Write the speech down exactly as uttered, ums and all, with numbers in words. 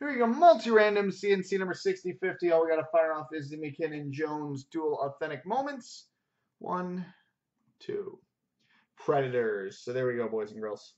Here we go, multi-random C N C number sixty fifty. All we got to fire off is the McKinnon-Jones dual authentic moments. One, two. Predators. So there we go, boys and girls.